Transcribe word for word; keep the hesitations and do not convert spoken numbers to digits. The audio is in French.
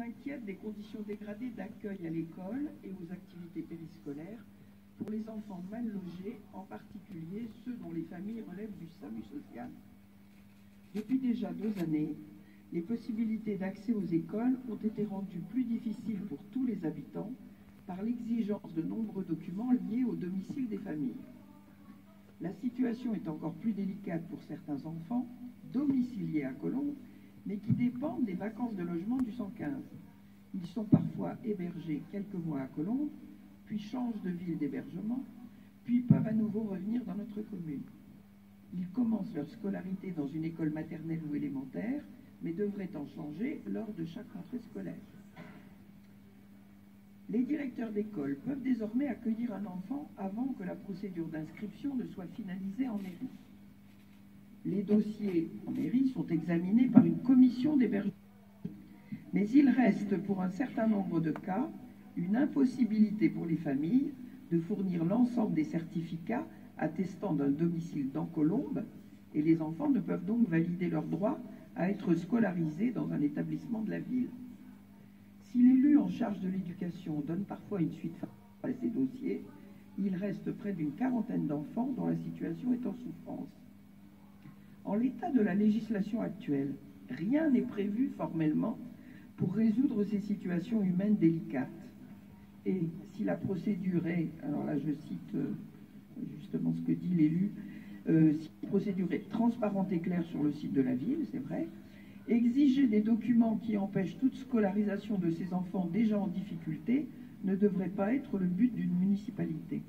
s'inquiète des conditions dégradées d'accueil à l'école et aux activités périscolaires pour les enfants mal logés, en particulier ceux dont les familles relèvent du SAMU social. Depuis déjà deux années, les possibilités d'accès aux écoles ont été rendues plus difficiles pour tous les habitants par l'exigence de nombreux documents liés au domicile des familles. La situation est encore plus délicate pour certains enfants domiciliés à Colombes, mais qui dépendent des vacances de logement du cent quinze. Ils sont parfois hébergés quelques mois à Colombes, puis changent de ville d'hébergement, puis peuvent à nouveau revenir dans notre commune. Ils commencent leur scolarité dans une école maternelle ou élémentaire, mais devraient en changer lors de chaque rentrée scolaire. Les directeurs d'école peuvent désormais accueillir un enfant avant que la procédure d'inscription ne soit finalisée en mairie. Les dossiers en mairie sont examinés par une commission d'hébergement, mais il reste pour un certain nombre de cas une impossibilité pour les familles de fournir l'ensemble des certificats attestant d'un domicile dans Colombes, et les enfants ne peuvent donc valider leurs droits à être scolarisés dans un établissement de la ville. Si l'élu en charge de l'éducation donne parfois une suite à ces dossiers, il reste près d'une quarantaine d'enfants dont la situation est en souffrance. En l'état de la législation actuelle, rien n'est prévu formellement pour résoudre ces situations humaines délicates. Et si la procédure est, alors là je cite justement ce que dit l'élu, Euh, si la procédure est transparente et claire sur le site de la ville, c'est vrai, exiger des documents qui empêchent toute scolarisation de ces enfants déjà en difficulté ne devrait pas être le but d'une municipalité.